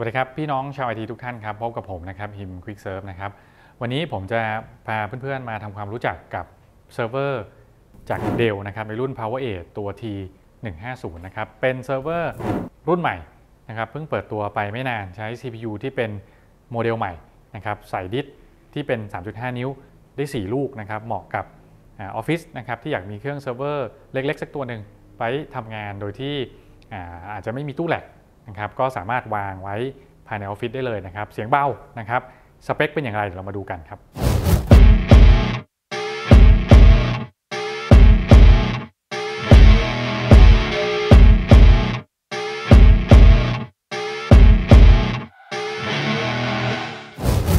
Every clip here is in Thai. สวัสดีครับพี่น้องชาวไอทีทุกท่านครับพบกับผมนะครับฮิม QuickServe นะครับวันนี้ผมจะพาเพื่อนๆมาทำความรู้จักกับเซิร์ฟเวอร์จากDellนะครับในรุ่น PowerEdge ตัว T150 นะครับเป็นเซิร์ฟเวอร์รุ่นใหม่นะครับเพิ่งเปิดตัวไปไม่นานใช้ CPU ที่เป็นโมเดลใหม่นะครับใส่ดิสที่เป็น 3.5 นิ้วได้4ลูกนะครับเหมาะกับออฟฟิศนะครับที่อยากมีเครื่องเซิร์ฟเวอร์เล็กๆสักตัวหนึ่งไปทำงานโดยที่อาจจะไม่มีตู้แลกนะครับก็สามารถวางไว้ภายในออฟฟิศได้เลยนะครับเสียงเบานะครับสเปคเป็นอย่างไรเดี๋ยวเรามาดูกันครับ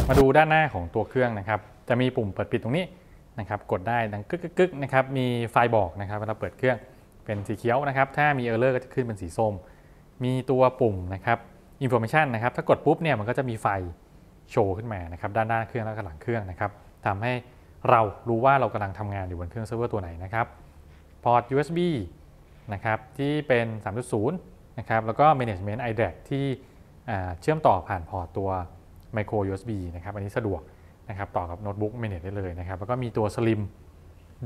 มาดูด้านหน้าของตัวเครื่องนะครับจะมีปุ่มเปิดปิดตรงนี้นะครับกดได้ดังกึกๆนะครับมีไฟบอกนะครับเวลาเปิดเครื่องเป็นสีเขียวนะครับถ้ามี Error ก็จะขึ้นเป็นสีส้มมีตัวปุ่มนะครับ Information นะครับถ้ากดปุ๊บเนี่ยมันก็จะมีไฟโชว์ขึ้นมานะครับด้านหน้าเครื่องแล้วก็หลังเครื่องนะครับทำให้เรารู้ว่าเรากำลังทำงานอยู่บนเครื่องเซิร์ฟเวอร์ตัวไหนนะครับพอร์ต USB นะครับที่เป็น 3.0 นะครับแล้วก็ Management iDAC ที่เชื่อมต่อผ่านพอร์ตตัว Micro USB นะครับอันนี้สะดวกนะครับต่อกับโน้ตบุ๊ก Manage ได้เลยนะครับแล้วก็มีตัว Slim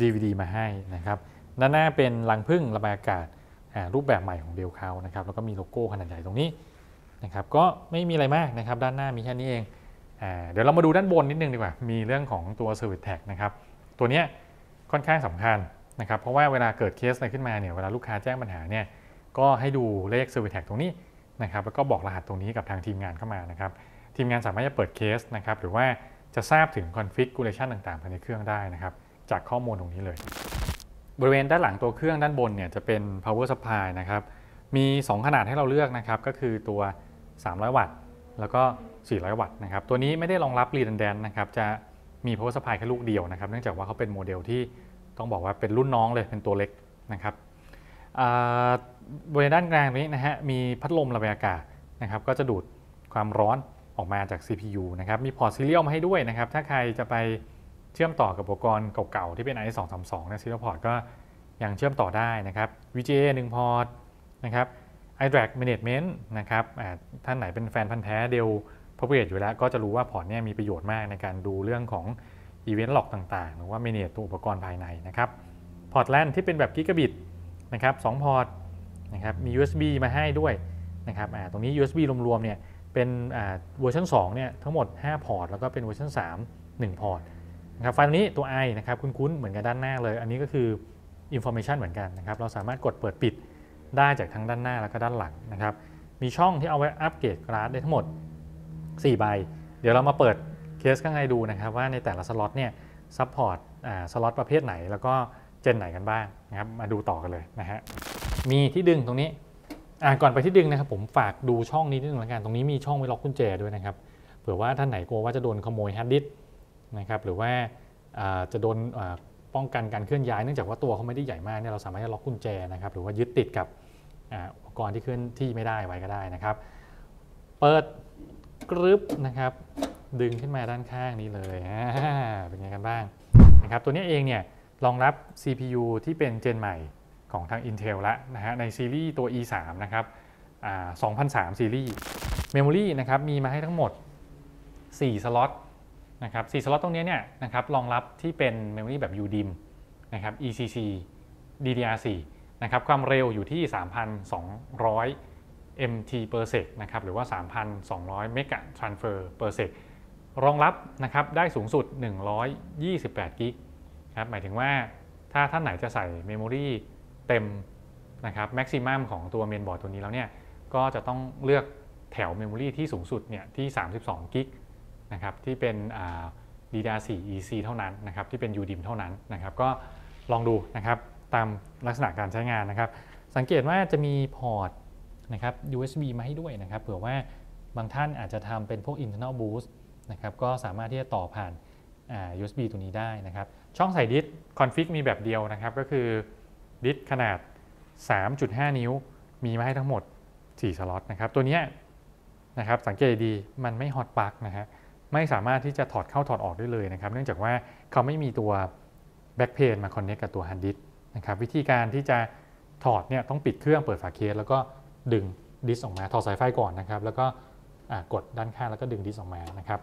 DVD มาให้นะครับด้านหน้าเป็นรังผึ้งระบายอากาศรูปแบบใหม่ของเดลเขานะครับแล้วก็มีโลโก้ขนาดใหญ่ตรงนี้นะครับก็ไม่มีอะไรมากนะครับด้านหน้ามีแค่นี้เองเดี๋ยวเรามาดูด้านบนนิดนึงดีกว่ามีเรื่องของตัว Service Tag นะครับตัวนี้ค่อนข้างสำคัญนะครับเพราะว่าเวลาเกิดเคสอะไรขึ้นมาเนี่ยเวลาลูกค้าแจ้งปัญหาเนี่ยก็ให้ดูเลข Service Tag ตรงนี้นะครับแล้วก็บอกรหัสตรงนี้กับทางทีมงานเข้ามานะครับทีมงานสามารถจะเปิดเคสนะครับหรือว่าจะทราบถึง Configuration ต่างๆภายในเครื่องได้นะครับจากข้อมูลตรงนี้เลยบริเวณด้านหลังตัวเครื่องด้านบนเนี่ยจะเป็น power supply นะครับมี2ขนาดให้เราเลือกนะครับก็คือตัว300วัตต์แล้วก็400วัตต์นะครับตัวนี้ไม่ได้รองรับ redundant นะครับจะมี power supply แค่ลูกเดียวนะครับเนื่องจากว่าเขาเป็นโมเดลที่ต้องบอกว่าเป็นรุ่นน้องเลยเป็นตัวเล็กนะครับบริเวณด้านกลางนี้นะฮะมีพัดลมระบายอากาศนะครับก็จะดูดความร้อนออกมาจาก CPU นะครับมีพอร์ต serial มาให้ด้วยนะครับถ้าใครจะไปเชื่อมต่อกับอุปกรณ์เก่าๆที่เป็น i232 นะ serial port ก็ยังเชื่อมต่อได้นะครับ VGA 1 พอร์ตนะครับ iDRAC management นะครับท่านไหนเป็นแฟนพันธุ์แท้เดล PowerEdge อยู่แล้วก็จะรู้ว่าพอร์ตเนี่ยมีประโยชน์มากในการดูเรื่องของ event log ต่างๆหรือว่า manage ตัวอุปกรณ์ภายในนะครับพอร์ต LAN ที่เป็นแบบ Gigabit นะครับ2พอร์ตนะครับมี USB มาให้ด้วยนะครับตรงนี้ USB รวมๆเนี่ยเป็นเวอร์ชัน2เนี่ยทั้งหมด5พอร์ตแล้วก็เป็นเวอร์ชัน3 1พอร์ตไฟล์นี้ตัว i นะครับคุ้นๆเหมือนกันด้านหน้าเลยอันนี้ก็คือ information เหมือนกันนะครับเราสามารถกดเปิดปิดได้จากทั้งด้านหน้าแล้วก็ด้านหลังนะครับมีช่องที่เอาไว้อัปเกรดกราฟได้ทั้งหมด4ใบเดี๋ยวเรามาเปิดเคสข้างในดูนะครับว่าในแต่ละสล็อตเนี่ยซัพพอร์ตสล็อตประเภทไหนแล้วก็เจนไหนกันบ้างนะครับมาดูต่อกันเลยนะฮะมีที่ดึงตรงนี้ก่อนไปที่ดึงนะครับผมฝากดูช่องนี้นิดนึงละกันตรงนี้มีช่องไว้ล็อกกุญแจด้วยนะครับเผื่อว่าท่านไหนกลัวว่าจะโดนขโมยฮาร์ดดิสก์นะครับหรือว่าจะโดนป้องกันการเคลื่อนย้ายเนื่องจากว่าตัวเขาไม่ได้ใหญ่มากเนี่ยเราสามารถจะล็อกกุญแจนะครับหรือว่ายึดติดกับอุปกรณ์ที่เคลื่อนที่ไม่ได้ไว้ก็ได้นะครับเปิดกรึบนะครับดึงขึ้นมาด้านข้างนี้เลยเป็นไงกันบ้างนะครับตัวนี้เองเนี่ยรองรับ CPU ที่เป็นเจนใหม่ของทาง Intel ละนะฮะในซีรีส์ตัว E3 นะครับ2003ซีรีส์ Memory นะครับมีมาให้ทั้งหมด4สล็อตนะครับ4สล็อตตรงนี้เนี่ยนะครับรองรับที่เป็นเมมโมรี่แบบ UDIMM นะครับ ECC DDR4 นะครับความเร็วอยู่ที่ 3,200 MT/s นะครับหรือว่า 3,200 MT/s รองรับนะครับได้สูงสุด128 กิกนะครับหมายถึงว่าถ้าท่านไหนจะใส่เมมโมรี่เต็มนะครับแม็กซิมัมของตัวเมนบอร์ดตัวนี้แล้วเนี่ยก็จะต้องเลือกแถวเมมโมรี่ที่สูงสุดเนี่ยที่32 กิกนะครับที่เป็น DDR4 EC เท่านั้นนะครับที่เป็น UDIMM เท่านั้นนะครับก็ลองดูนะครับตามลักษณะการใช้งานนะครับสังเกตว่าจะมีพอร์ตนะครับ USB มาให้ด้วยนะครับเผื่อว่าบางท่านอาจจะทำเป็นพวก internal boost นะครับก็สามารถที่จะต่อผ่าน USB ตัวนี้ได้นะครับช่องใส่ดิสคอนฟิกมีแบบเดียวนะครับก็คือดิสขนาด 3.5 นิ้วมีมาให้ทั้งหมด4สล็อตนะครับตัวนี้นะครับสังเกตดีมันไม่ฮอตปลั๊กนะฮะไม่สามารถที่จะถอดเข้าถอดออกได้เลยนะครับเนื่องจากว่าเขาไม่มีตัวแบ็กเพนมาคอนเนคกับตัวฮาร์ดดิสก์นะครับวิธีการที่จะถอดเนี่ยต้องปิดเครื่องเปิดฝาเคสแล้วก็ดึงดิสก์ออกมาถอดสายไฟก่อนนะครับแล้วก็ กดด้านข้างแล้วก็ดึงดิสออกมานะครับ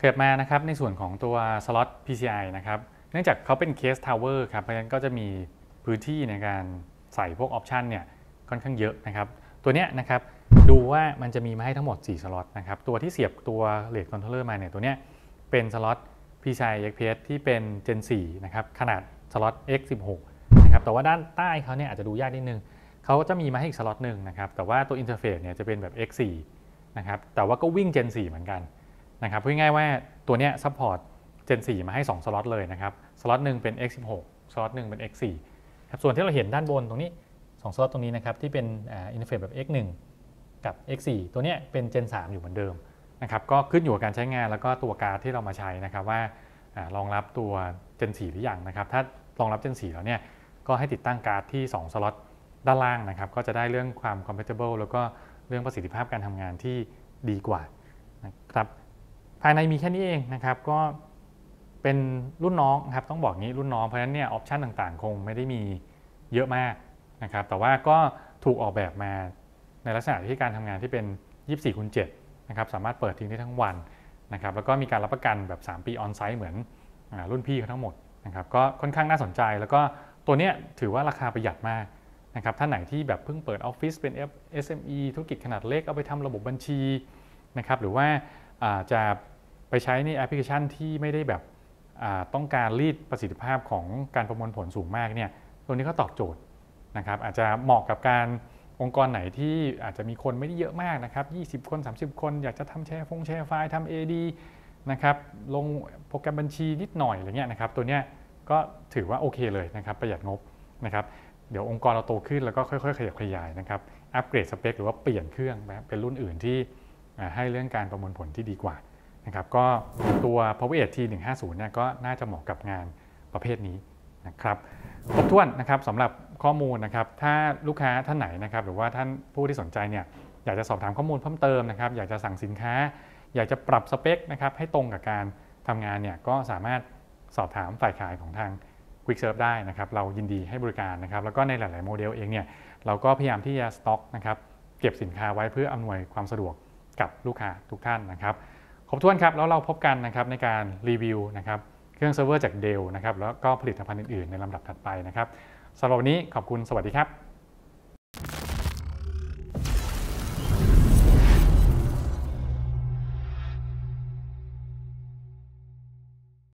เกิดมานะครับในส่วนของตัวสล็อต PCI นะครับเนื่องจากเขาเป็นเคสทาวเวอร์ครับเพราะฉะนั้นก็จะมีพื้นที่ในการใส่พวกออปชันเนี่ยค่อนข้างเยอะนะครับตัวเนี้ยนะครับดูว่ามันจะมีมาให้ทั้งหมด4สล็อตนะครับตัวที่เสียบตัวเลดคอนโทรลเลอร์มาเนี่ยตัวเนี้ยเป็นสล็อต PCI Express ที่เป็น Gen 4นะครับขนาดสล็อต X16 นะครับแต่ว่าด้านใต้เขาเนี่ยอาจจะดูยากนิดนึงเขาจะมีมาให้อีกสล็อตหนึ่งนะครับแต่ว่าตัวอินเทอร์เฟซเนี่ยจะเป็นแบบ X4 นะครับแต่ว่าก็วิ่ง Gen 4เหมือนกันนะครับพูดง่ายว่าตัวเนี้ยซัพพอร์ต Gen 4มาให้2สล็อตเลยนะครับสล็อตหนึ่งเป็น X16 สล็อตหนึ่งเป็น X4 ครับส่วนที่เราเห็นด้านบนตรงนี้2สล็อตตรงนี้นะครับที่เป็นอินเทอร์เฟซแบบ X1 กับ X4 ตัวเนี้ยเป็น Gen 3 อยู่เหมือนเดิมนะครับก็ขึ้นอยู่กับการใช้งานแล้วก็ตัวการ์ดที่เรามาใช้นะครับว่ารองรับตัว Gen 4 หรือยังนะครับถ้ารองรับ Gen 4 แล้วเนี่ยก็ให้ติดตั้งการ์ดที่2สล็อตด้านล่างนะครับก็จะได้เรื่องความ compatible แล้วก็เรื่องประสิทธิภาพการทำงานที่ดีกว่านะครับภายในมีแค่นี้เองนะครับก็เป็นรุ่นน้องครับต้องบอกงี้รุ่นน้องเพราะฉะนั้นเนี่ยออปชันต่างๆคงไม่ได้มีเยอะมากนะครับแต่ว่าก็ถูกออกแบบมาในลักษณะที่การทำงานที่เป็น 24/7 นะครับสามารถเปิดทิ้งได้ทั้งวันนะครับแล้วก็มีการรับประกันแบบ3ปีออนไซต์เหมือนรุ่นพี่เขาทั้งหมดนะครับก็ค่อนข้างน่าสนใจแล้วก็ตัวเนี้ยถือว่าราคาประหยัดมากนะครับท่านไหนที่แบบเพิ่งเปิดออฟฟิศเป็น SME ธุรกิจขนาดเล็กเอาไปทำระบบบัญชีนะครับหรือว่าจะไปใช้ในแอปพลิเคชันที่ไม่ได้แบบต้องการรีดประสิทธิภาพของการประมวลผลสูงมากเนี่ยตัวนี้ก็ตอบโจทย์นะครับอาจจะเหมาะกับการองค์กรไหนที่อาจจะมีคนไม่ได้เยอะมากนะครับ20คน30คนอยากจะทำแชร์ไฟล์ทำ AD นะครับลงโปรแกรมบัญชีนิดหน่อยอะไรเงี้ยนะครับตัวเนี้ยก็ถือว่าโอเคเลยนะครับประหยัดงบนะครับเดี๋ยวองค์กรเราโตขึ้นแล้วก็ค่อยๆขยับขยายนะครับอัปเกรดสเปคหรือว่าเปลี่ยนเครื่องเป็นรุ่นอื่นที่ให้เรื่องการประมวลผลที่ดีกว่านะครับก็ตัว PowerEdge T150 เนี่ยก็น่าจะเหมาะกับงานประเภทนี้นะครับครบถ้วนนะครับสำหรับข้อมูลนะครับถ้าลูกค้าท่านไหนนะครับหรือว่าท่านผู้ที่สนใจเนี่ยอยากจะสอบถามข้อมูลเพิ่มเติมนะครับอยากจะสั่งสินค้าอยากจะปรับสเปคนะครับให้ตรงกับการทำงานเนี่ยก็สามารถสอบถามฝ่ายขายของทาง QuickServe ได้นะครับเรายินดีให้บริการนะครับแล้วก็ในหลายๆโมเดลเองเนี่ยเราก็พยายามที่จะสต็อกนะครับเก็บสินค้าไว้เพื่ออำนวยความสะดวกกับลูกค้าทุกท่านนะครับขอบถ้วนครับแล้วเราพบกันนะครับในการรีวิวนะครับเครื่องเซิร์ฟเวอร์จากเดลนะครับแล้วก็ผลิตภัณฑ์อื่นๆในลำดับถัดไปนะครับสำหรับวันนี้ขอบคุณสวัสดีครับ